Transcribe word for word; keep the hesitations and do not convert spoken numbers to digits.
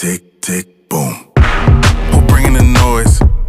tick, tick, boom. Who bringing the noise?